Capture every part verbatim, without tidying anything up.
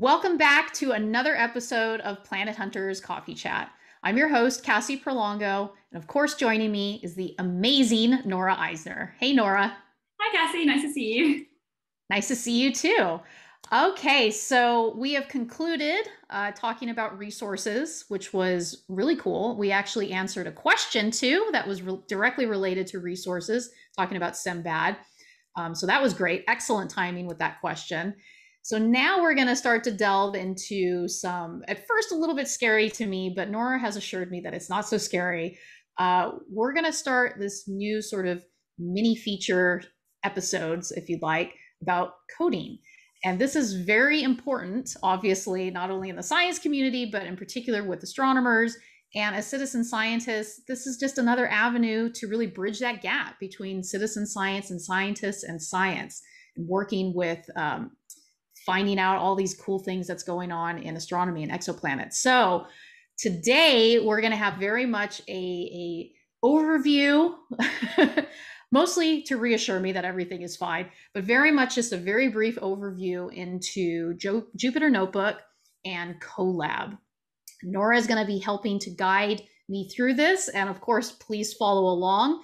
Welcome back to another episode of Planet Hunters Coffee Chat. I'm your host, Cassie Prolongo, and of course joining me is the amazing Nora Eisner. Hey, Nora. Hi, Cassie. Nice to see you. Nice to see you too. Okay, so we have concluded uh, talking about resources, which was really cool. We actually answered a question too that was re- directly related to resources, talking about SIMBAD. Um, so that was great. Excellent timing with that question. So now we're going to start to delve into some, at first a little bit scary to me, but Nora has assured me that it's not so scary. Uh, we're going to start this new sort of mini feature episodes, if you'd like, about coding. And this is very important, obviously, not only in the science community, but in particular with astronomers and as citizen scientists. This is just another avenue to really bridge that gap between citizen science and scientists and science, and working with um, finding out all these cool things that's going on in astronomy and exoplanets. So today we're going to have very much a, a overview, mostly to reassure me that everything is fine, but very much just a very brief overview into jo- Jupyter Notebook and Colab. Nora is going to be helping to guide me through this. And of course, please follow along.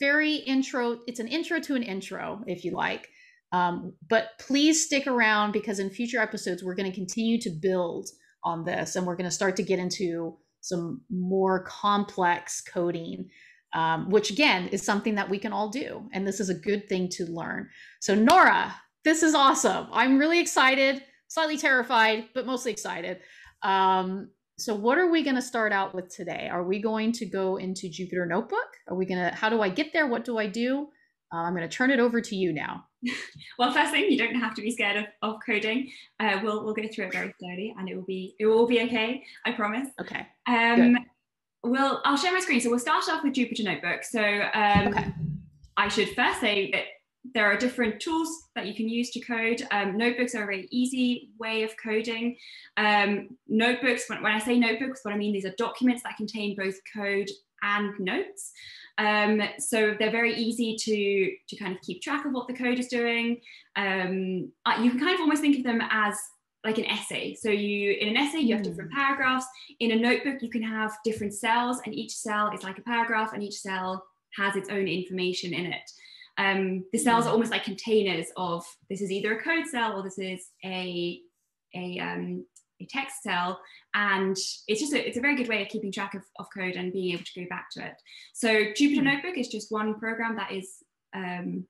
Very intro. It's an intro to an intro, if you like. Um, but please stick around, because in future episodes, we're going to continue to build on this, and we're going to start to get into some more complex coding, um, which again is something that we can all do. And this is a good thing to learn. So Nora, this is awesome. I'm really excited, slightly terrified, but mostly excited. Um, so what are we going to start out with today? Are we going to go into Jupyter Notebook? Are we going to, how do I get there? What do I do? Uh, I'm going to turn it over to you now. Well, first thing, you don't have to be scared of, of coding. Uh, we'll we'll go through it very slowly, and it will be it will all be okay. I promise. Okay. Um, Good. We'll I'll share my screen. So we'll start off with Jupyter Notebook. So um, okay. I should first say that there are different tools that you can use to code. Um, notebooks are a very easy way of coding. Um, notebooks. When, when I say notebooks, what I mean these are documents that contain both code and notes. Um, so they're very easy to, to kind of keep track of what the code is doing. Um, you can kind of almost think of them as like an essay. So you, in an essay, you have different paragraphs. In a notebook, you can have different cells, and each cell is like a paragraph, and each cell has its own information in it. Um, the cells are almost like containers of, this is either a code cell or this is a, a, um, a text cell, and it's just a, it's a very good way of keeping track of, of code and being able to go back to it. So Jupyter Notebook is just one program that is um,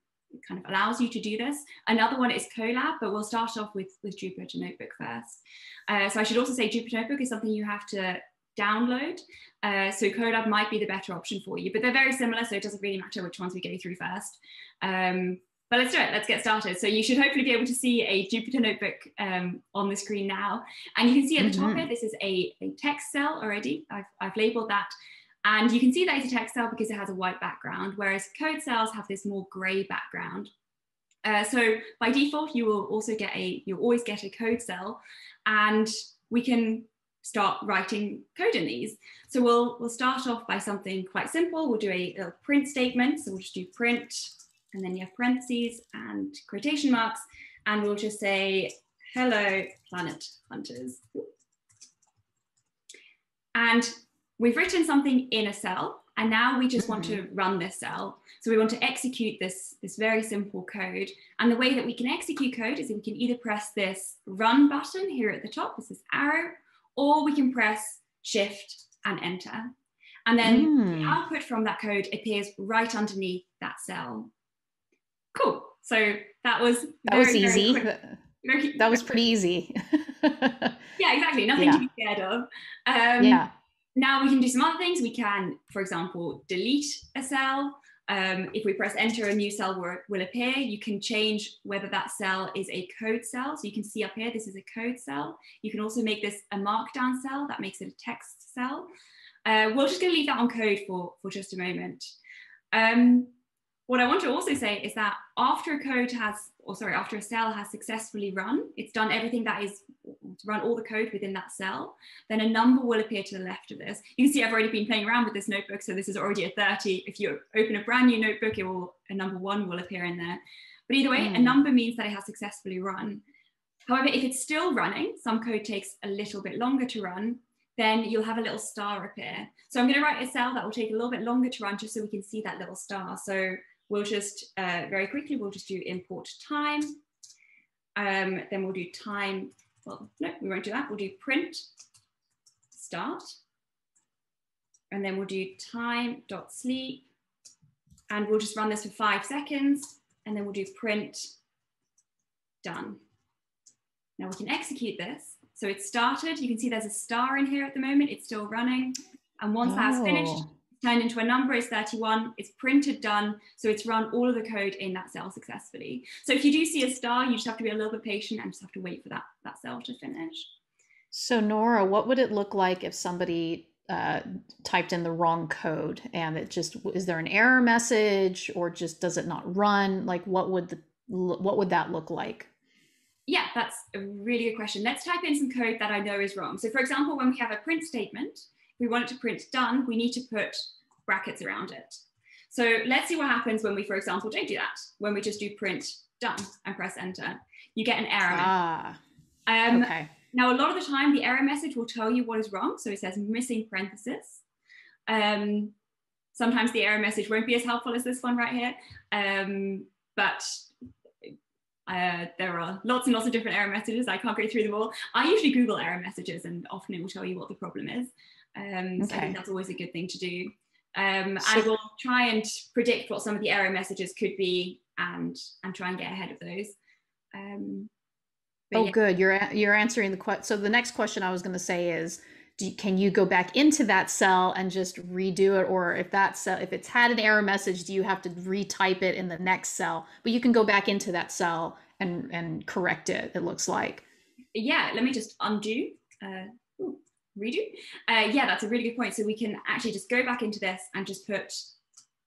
kind of allows you to do this. Another one is Colab, but we'll start off with, with Jupyter Notebook first. Uh, so I should also say Jupyter Notebook is something you have to download. Uh, so Colab might be the better option for you, but they're very similar, so it doesn't really matter which ones we go through first. Um, But let's do it, let's get started. So you should hopefully be able to see a Jupyter Notebook um, on the screen now. And you can see at the mm-hmm. top here, this is a, a text cell already. I've, I've labeled that. And you can see that it's a text cell because it has a white background, whereas code cells have this more gray background. Uh, so by default, you will also get a, you'll always get a code cell, and we can start writing code in these. So we'll, we'll start off by something quite simple. We'll do a little print statement. So we'll just do print, and then you have parentheses and quotation marks, and we'll just say, hello, Planet Hunters. And we've written something in a cell, and now we just want to run this cell. So we want to execute this, this very simple code. And the way that we can execute code is that we can either press this run button here at the top, this is arrow, or we can press shift and enter. And then mm. the output from that code appears right underneath that cell. Cool. So that was that very, was easy. Very quick, very, that was pretty easy. Yeah, exactly. Nothing yeah. to be scared of. Um, yeah. Now we can do some other things. We can, for example, delete a cell. Um, if we press enter, a new cell will, will appear. You can change whether that cell is a code cell. So you can see up here, this is a code cell. You can also make this a markdown cell. That makes it a text cell. Uh, we're just going to leave that on code for, for just a moment. Um, What I want to also say is that after a code has, or sorry, after a cell has successfully run, it's done everything that is, run all the code within that cell, then a number will appear to the left of this. You can see I've already been playing around with this notebook, so this is already a thirty. If you open a brand new notebook, it will, a number one will appear in there. But either way, mm. a number means that it has successfully run. However, if it's still running, some code takes a little bit longer to run, then you'll have a little star appear. So I'm going to write a cell that will take a little bit longer to run just so we can see that little star. So we'll just uh, very quickly, we'll just do import time. Um, then we'll do time. Well, no, we won't do that. We'll do print start. And then we'll do time.sleep. And we'll just run this for five seconds. And then we'll do print done. Now we can execute this. So it started, you can see there's a star in here at the moment, it's still running. And once oh. that's finished, turned into a number, it's thirty-one, it's printed done. So it's run all of the code in that cell successfully. So if you do see a star, you just have to be a little bit patient and just have to wait for that, that cell to finish. So Nora, what would it look like if somebody uh, typed in the wrong code and it just, is there an error message or just does it not run? Like what would, the, what would that look like? Yeah, that's a really good question. Let's type in some code that I know is wrong. So for example, when we have a print statement, if we want it to print done, we need to put brackets around it. So let's see what happens when we, for example, don't do that. When we just do print done and press enter, you get an error. Ah, um, okay. Now, a lot of the time, the error message will tell you what is wrong. So it says missing parenthesis. Um, sometimes the error message won't be as helpful as this one right here, um, but Uh, there are lots and lots of different error messages. I can't go through them all. I usually Google error messages and often it will tell you what the problem is. Um, okay. So I think that's always a good thing to do. Um, so and we'll try and predict what some of the error messages could be and, and try and get ahead of those. Um, oh, yeah. Good. You're, you're answering the question. So the next question I was going to say is, do, can you go back into that cell and just redo it? Or if that cell, if it's had an error message, do you have to retype it in the next cell? But you can go back into that cell and, and correct it, it looks like. Yeah, let me just undo, uh, ooh, redo. Uh, yeah, that's a really good point. So we can actually just go back into this and just put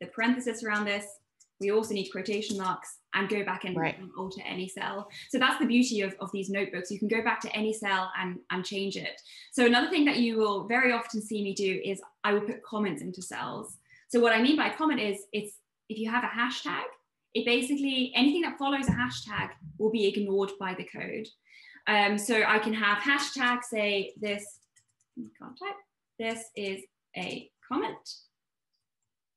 the parenthesis around this. We also need quotation marks and go back and right. alter any cell. So that's the beauty of, of these notebooks. You can go back to any cell and, and change it. So another thing that you will very often see me do is I will put comments into cells. So what I mean by comment is it's if you have a hashtag, it basically anything that follows a hashtag will be ignored by the code. Um, so I can have hashtag say this, I can't type, this is a comment.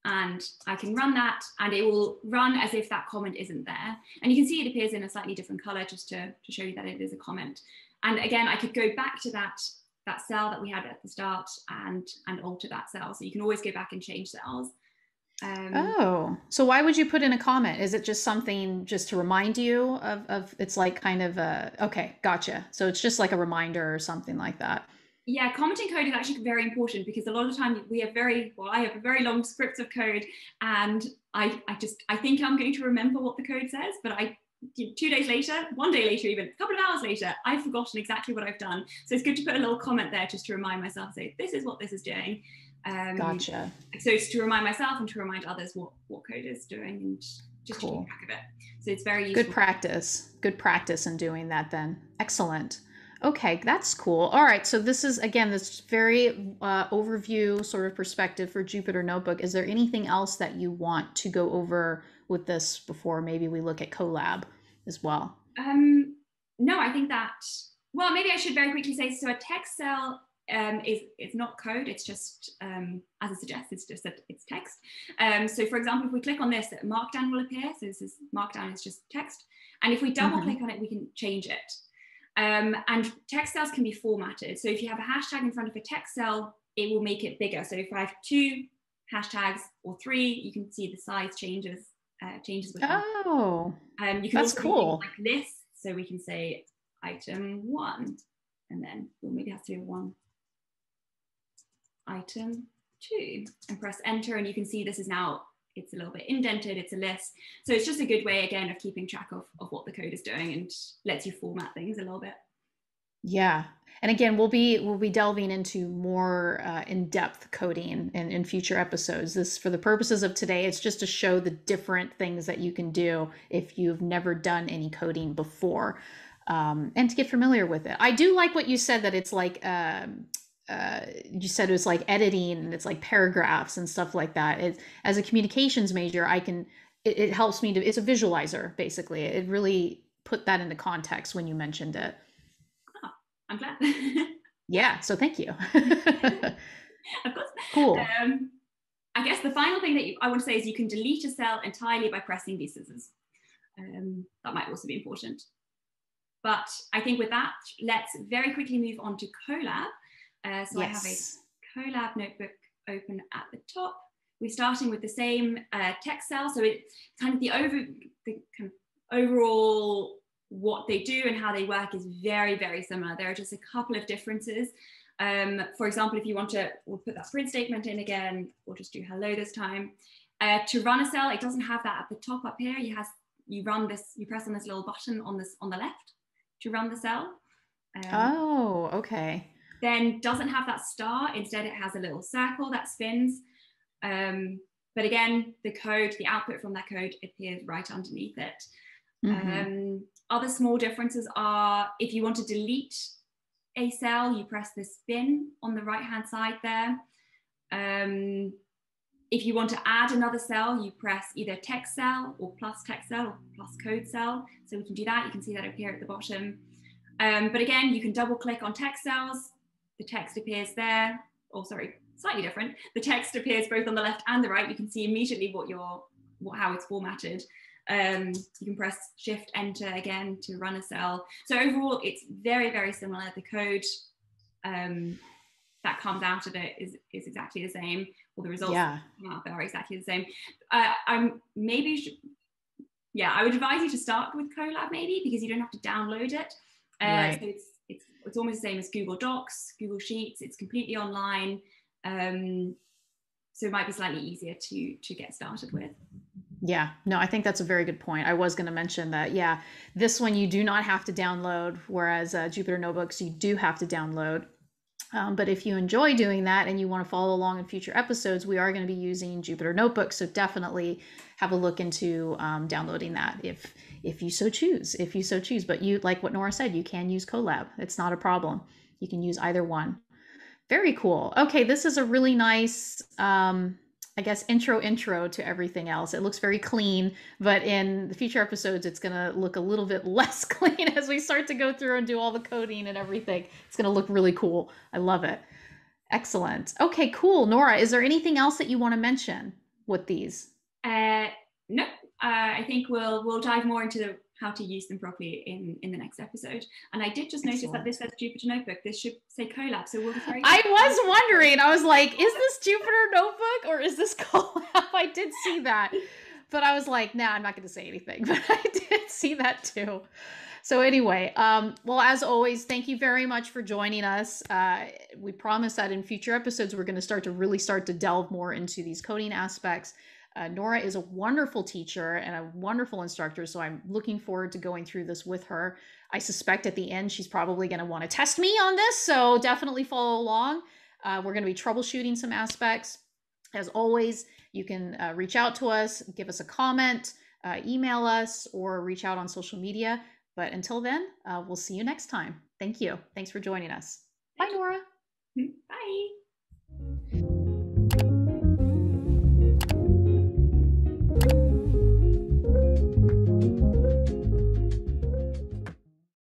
And I can run that and it will run as if that comment isn't there. And you can see it appears in a slightly different color just to, to show you that it is a comment. And again, I could go back to that, that cell that we had at the start and, and alter that cell. So you can always go back and change cells. Um, oh, so why would you put in a comment? Is it just something just to remind you of, of it's like kind of a, okay, gotcha. So it's just like a reminder or something like that. Yeah, commenting code is actually very important because a lot of the time we have very, well, I have very long scripts of code and I, I just, I think I'm going to remember what the code says, but I, two days later, one day later, even a couple of hours later, I've forgotten exactly what I've done. So it's good to put a little comment there just to remind myself, say, this is what this is doing. Um, gotcha. So it's to remind myself and to remind others what, what code is doing and just cool. to keep track of it. So it's very useful. Good practice, good practice in doing that then. Excellent. Okay, that's cool. All right, so this is, again, this very uh, overview sort of perspective for Jupyter Notebook. Is there anything else that you want to go over with this before maybe we look at Colab as well? Um, no, I think that, well, maybe I should very quickly say, so a text cell um, is it's not code, it's just, um, as it suggests, it's just that it's text. Um, so for example, if we click on this, Markdown will appear. So this is, Markdown is just text. And if we double click mm-hmm. on it, we can change it. Um, and text cells can be formatted. So if you have a hashtag in front of a text cell, it will make it bigger. So if I have two hashtags or three, you can see the size changes. Uh, changes. With oh, um, you can that's also cool. Like this, so we can say item one, and then we'll maybe have to do one. Item two, and press enter, and you can see this is now. It's a little bit indented, it's a list. So it's just a good way, again, of keeping track of, of what the code is doing and lets you format things a little bit. Yeah, and again, we'll be we'll be delving into more uh, in-depth coding in, in future episodes. This, for the purposes of today, it's just to show the different things that you can do if you've never done any coding before um, and to get familiar with it. I do like what you said that it's like, um, Uh, you said it was like editing and it's like paragraphs and stuff like that. It, as a communications major, I can, it, it helps me to, it's a visualizer basically. It really put that into context when you mentioned it. Oh, I'm glad. Yeah, so thank you. Of course. Cool. Um, I guess the final thing that you, I want to say is you can delete a cell entirely by pressing these scissors. Um, that might also be important. But I think with that, let's very quickly move on to Colab. Uh, so yes. I have a Colab notebook open at the top. We're starting with the same uh, text cell. So it's kind of the, over, the kind of overall what they do and how they work is very, very similar. There are just a couple of differences. Um, for example, if you want to, we'll put that print statement in again, we'll just do hello this time. Uh, to run a cell, it doesn't have that at the top up here. You, has, you run this, you press on this little button on, this, on the left to run the cell. Um, oh, okay. Then doesn't have that star, instead it has a little circle that spins. Um, but again, the code, the output from that code appears right underneath it. Mm-hmm. Um, other small differences are if you want to delete a cell, you press this bin on the right hand side there. Um, if you want to add another cell, you press either text cell or plus text cell or plus code cell. So we can do that. You can see that appear at the bottom. Um, but again, you can double click on text cells. The text appears there. Oh, sorry, slightly different. The text appears both on the left and the right. You can see immediately what your, what, how it's formatted. Um, you can press shift enter again to run a cell. So overall, it's very, very similar. The code um, that comes out of it is, is exactly the same. All the results yeah. are exactly the same. Uh, I'm maybe, should, yeah, I would advise you to start with Colab maybe because you don't have to download it. Uh, right. So it's, it's, it's almost the same as Google Docs, Google Sheets. It's completely online. Um, so it might be slightly easier to, to get started with. Yeah, no, I think that's a very good point. I was going to mention that, yeah, this one you do not have to download, whereas uh, Jupyter Notebooks, you do have to download. Um, but if you enjoy doing that and you want to follow along in future episodes, we are going to be using Jupyter Notebooks. So definitely have a look into um, downloading that if if you so choose, if you so choose. But you, like what Nora said, you can use Colab. It's not a problem. You can use either one. Very cool. Okay, this is a really nice... Um, I guess, intro, intro to everything else. It looks very clean, but in the future episodes, it's going to look a little bit less clean as we start to go through and do all the coding and everything. It's going to look really cool. I love it. Excellent. Okay, cool. Nora, is there anything else that you want to mention with these? Uh, no, uh, I think we'll we'll dive more into the, how to use them properly in, in the next episode. And I did just notice Excellent. that this says Jupyter Notebook. This should say Colab. So we'll carry I was wondering, I was like, is this Jupyter Notebook or is this Colab? I did see that, but I was like, nah, I'm not going to say anything, but I did see that too. So anyway, um, well, as always, thank you very much for joining us. Uh, we promise that in future episodes, we're going to start to really start to delve more into these coding aspects. Uh, Nora is a wonderful teacher and a wonderful instructor, so I'm looking forward to going through this with her. I suspect at the end she's probably going to want to test me on this, so definitely follow along. Uh, we're going to be troubleshooting some aspects. As always, you can uh, reach out to us, give us a comment, uh, email us, or reach out on social media. But until then, uh, we'll see you next time. Thank you. Thanks for joining us. Bye, Nora. Bye.